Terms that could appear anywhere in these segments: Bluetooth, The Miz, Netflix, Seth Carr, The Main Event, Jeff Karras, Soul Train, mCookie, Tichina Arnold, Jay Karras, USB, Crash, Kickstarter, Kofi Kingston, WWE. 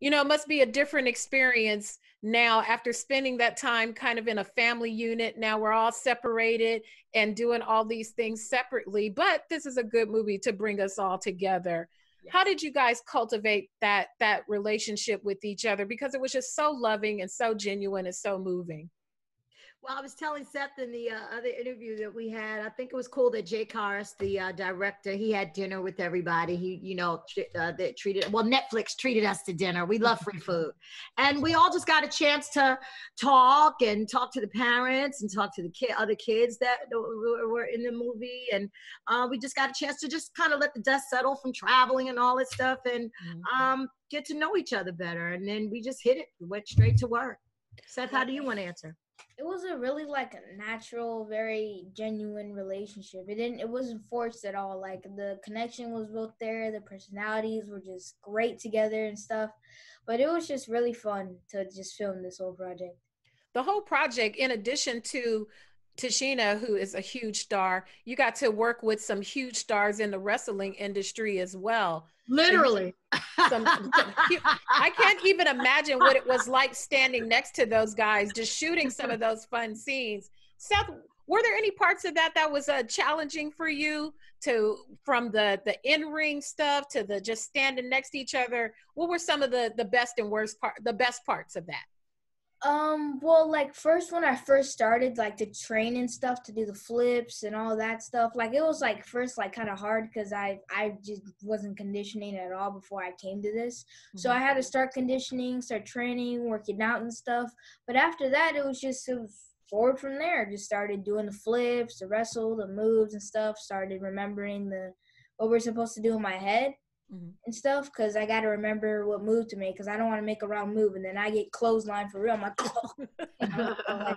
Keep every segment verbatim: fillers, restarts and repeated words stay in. you know, it must be a different experience now after spending that time kind of in a family unit. Now we're all separated and doing all these things separately, but this is a good movie to bring us all together. Yeah. How did you guys cultivate that, that relationship with each other? Because it was just so loving and so genuine and so moving. Well, I was telling Seth in the uh, other interview that we had, I think it was cool that Jay Karras, the uh, director, he had dinner with everybody. He, you know, tr uh, that treated, well, Netflix treated us to dinner. We love free food. And we all just got a chance to talk and talk to the parents and talk to the ki other kids that were in the movie. And uh, we just got a chance to just kind of let the dust settle from traveling and all that stuff and mm-hmm. um, get to know each other better. And then we just hit it. We went straight to work. Seth, how do you want to answer? It was a really like a natural, very genuine relationship. It didn't, it wasn't forced at all. Like the connection was both there. The personalities were just great together and stuff, but it was just really fun to just film this whole project. The whole project, in addition to Tichina, who is a huge star, you got to work with some huge stars in the wrestling industry as well. Literally. Some, some, I can't even imagine what it was like standing next to those guys, just shooting some of those fun scenes. Seth, were there any parts of that that was uh, challenging for you, to from the, the in-ring stuff to the just standing next to each other? What were some of the, the best and worst part, the best parts of that? Um, well, like first when I first started, like to train and stuff to do the flips and all that stuff, like it was like first like kind of hard because I, I just wasn't conditioning at all before I came to this. Mm-hmm. So I had to start conditioning, start training, working out and stuff. But after that, it was just, it was forward from there. Just started doing the flips, the wrestle, the moves and stuff, started remembering the, what we're supposed to do in my head. Mm-hmm. And stuff, because I got to remember what move to make, because I don't want to make a wrong move and then I get clothesline for real. I'm like, oh.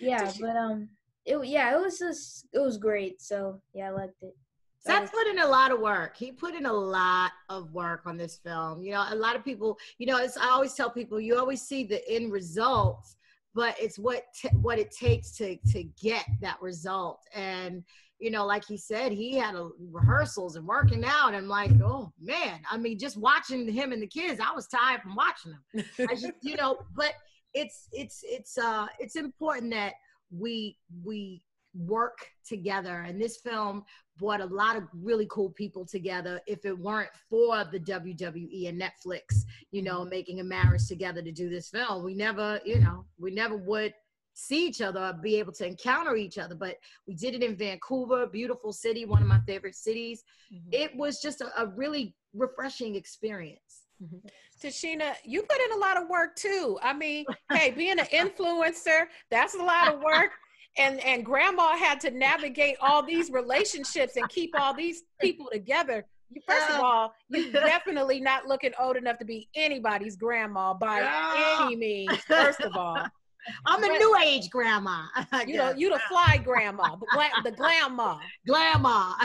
Yeah, but um, it yeah, it was just it was great. So yeah, I liked it. Seth put in a lot of work. He put in a lot of work on this film. You know, a lot of people. You know, it's I always tell people, you always see the end results, but it's what t what it takes to to get that result. And you know, like he said, he had a, rehearsals and working out. I'm like, oh man, I mean, just watching him and the kids, I was tired from watching them. I just, you know, but it's it's it's uh it's important that we we work together, and this film brought a lot of really cool people together. If it weren't for the W W E and Netflix, you know, making a marriage together to do this film, we never, you know, we never would see each other or be able to encounter each other. But we did it in Vancouver, beautiful city, one of my favorite cities. Mm-hmm. It was just a, a really refreshing experience. Mm-hmm. Tichina, you put in a lot of work too. I mean, hey, being an influencer, that's a lot of work. And, and grandma had to navigate all these relationships and keep all these people together. First of all, you're definitely not looking old enough to be anybody's grandma by yeah. any means, first of all. I'm the new age grandma. You know, you the fly grandma, the, gla the glamma. Glamma.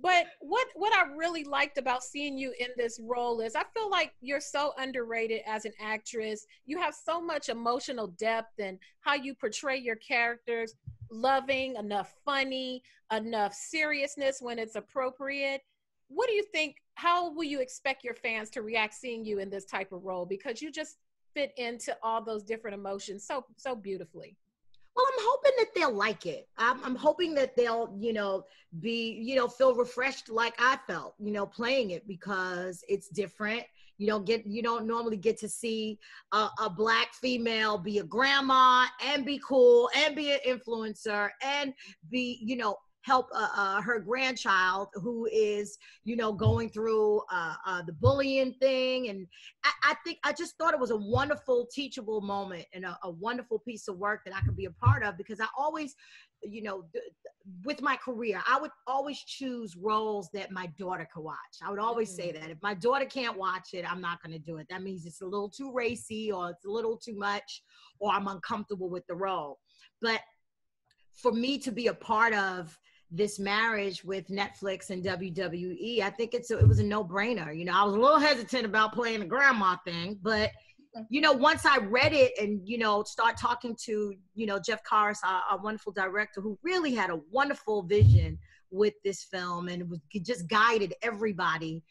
But what, what I really liked about seeing you in this role is I feel like you're so underrated as an actress. You have so much emotional depth and how you portray your characters, loving, enough funny, enough seriousness when it's appropriate. What do you think, how will you expect your fans to react seeing you in this type of role? Because you just fit into all those different emotions so so beautifully. Well, I'm hoping that they'll like it. I'm, I'm hoping that they'll, you know, be, you know, feel refreshed like I felt, you know, playing it, because it's different. You don't get, you don't normally get to see a, a black female be a grandma and be cool and be an influencer and be, you know, help uh, uh, her grandchild who is, you know, going through uh, uh, the bullying thing. And I, I think, I just thought it was a wonderful teachable moment and a, a wonderful piece of work that I could be a part of, because I always, you know, with my career, I would always choose roles that my daughter could watch. I would always mm-hmm. say that if my daughter can't watch it, I'm not going to do it. That means it's a little too racy, or it's a little too much, or I'm uncomfortable with the role. But for me to be a part of this marriage with Netflix and W W E, I think it's a, it was a no-brainer. You know, I was a little hesitant about playing the grandma thing, but you know, once I read it and, you know, start talking to, you know, Jeff Karras, our, our wonderful director, who really had a wonderful vision with this film and was, just guided everybody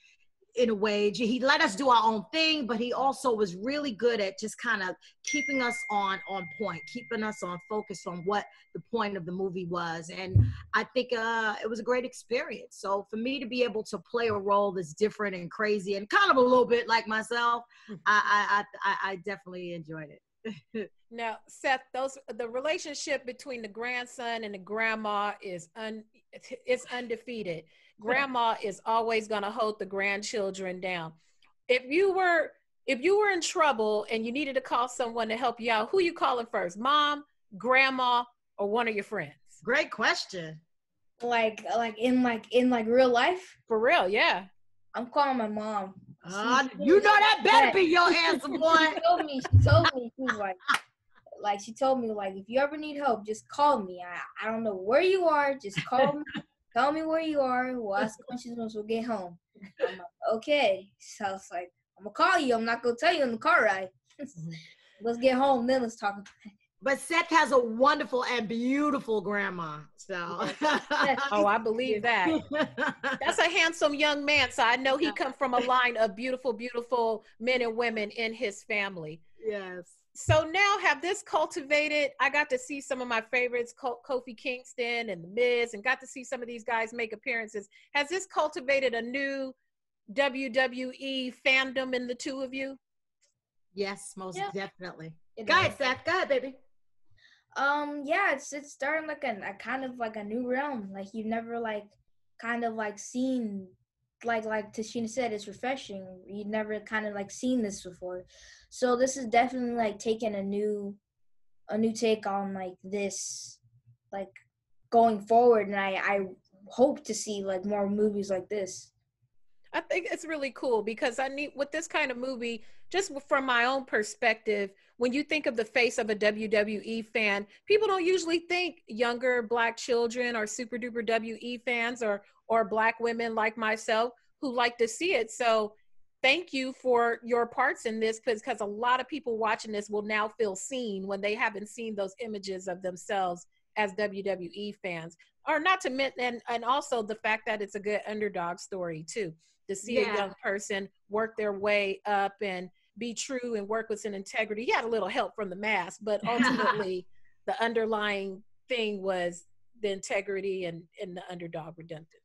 in a way. He let us do our own thing, but he also was really good at just kind of keeping us on on point, keeping us on focus on what the point of the movie was. And I think uh, it was a great experience. So for me to be able to play a role that's different and crazy and kind of a little bit like myself, I, I, I, I definitely enjoyed it. Now, Seth, those the relationship between the grandson and the grandma is un it's undefeated. Grandma is always going to hold the grandchildren down. If you were if you were in trouble and you needed to call someone to help you out, who you calling first? Mom, grandma, or one of your friends? Great question. Like like in like in like real life? For real, yeah. I'm calling my mom. Uh, you know that better be your answer, boy. She told me, she told me, she was like, like, she told me, like, if you ever need help, just call me. I, I don't know where you are. Just call me. Tell me where you are. We'll ask questions once we get home. I'm like, okay. So I was like, I'm going to call you. I'm not going to tell you in the car ride. Let's get home. Then let's talk about it. But Seth has a wonderful and beautiful grandma. So, oh, I believe that. That's a handsome young man. So I know he come from a line of beautiful, beautiful men and women in his family. Yes. So now have this cultivated. I got to see some of my favorites, Kofi Kingston and The Miz, and got to see some of these guys make appearances. Has this cultivated a new W W E fandom in the two of you? Yes, most yeah. definitely. Go ahead, Seth. Go ahead, baby. Um, yeah, it's it's starting like a, a kind of like a new realm. Like you've never like kind of like seen, like like Tichina said, it's refreshing. You've never kind of like seen this before. So this is definitely like taking a new, a new take on like this, like going forward. And I I hope to see like more movies like this. I think it's really cool because I need with this kind of movie, just from my own perspective, when you think of the face of a W W E fan, people don't usually think younger Black children or super duper W W E fans or, or Black women like myself who like to see it. So thank you for your parts in this because a lot of people watching this will now feel seen when they haven't seen those images of themselves as W W E fans. Or not to mention, and, and also the fact that it's a good underdog story too. To see yeah. a young person work their way up and be true and work with some integrity. He had a little help from the mask, but ultimately the underlying thing was the integrity and, and the underdog redemptive.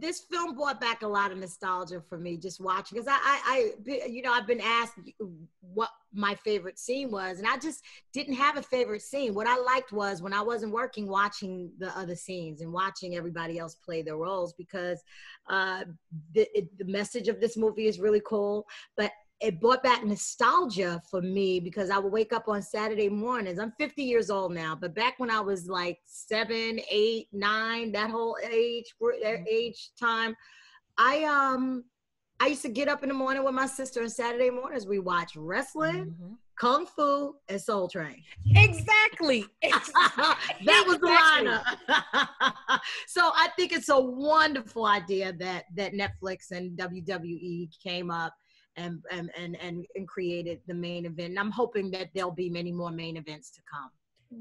This film brought back a lot of nostalgia for me just watching because I, I, I, you know, I've been asked what my favorite scene was and I just didn't have a favorite scene. What I liked was when I wasn't working, watching the other scenes and watching everybody else play their roles because uh, the, it, the message of this movie is really cool, but it brought back nostalgia for me because I would wake up on Saturday mornings. I'm fifty years old now, but back when I was like seven, eight, nine, that whole age age time, I um I used to get up in the morning with my sister on Saturday mornings. We watched wrestling, mm-hmm. Kung Fu, and Soul Train. Exactly. exactly. That was exactly. the lineup. So I think it's a wonderful idea that that Netflix and W W E came up. And, and, and, and created The Main Event. And I'm hoping that there'll be many more main events to come.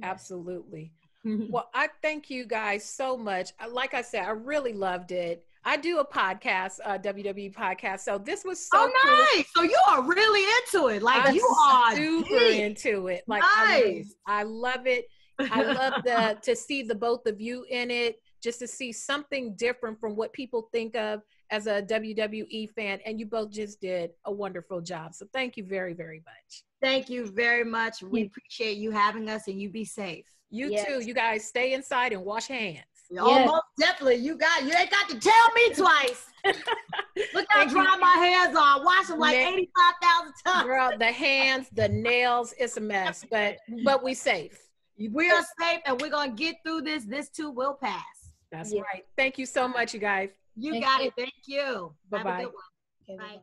Absolutely. Well, I thank you guys so much. Like I said, I really loved it. I do a podcast, a W W E podcast. So this was so oh, cool. nice. So you are really into it. Like I'm you are super deep. into it. Like nice. I, I love it. I love the, to see the both of you in it, just to see something different from what people think of as a W W E fan, and you both just did a wonderful job. So thank you very, very much. Thank you very much. We appreciate you having us, and you be safe. You yes. too. You guys stay inside and wash hands. Yes. Almost definitely. You got. You ain't got to tell me twice. Look how dry you. my hands are. Wash them like eighty-five thousand times. Girl, the hands, the nails. It's a mess, but but we safe. We are safe, and we're gonna get through this. This too will pass. That's yeah. right. Thank you so much, you guys. You Thank got you. it. Thank you. Bye-bye. Have a good one. Okay, bye. Bye.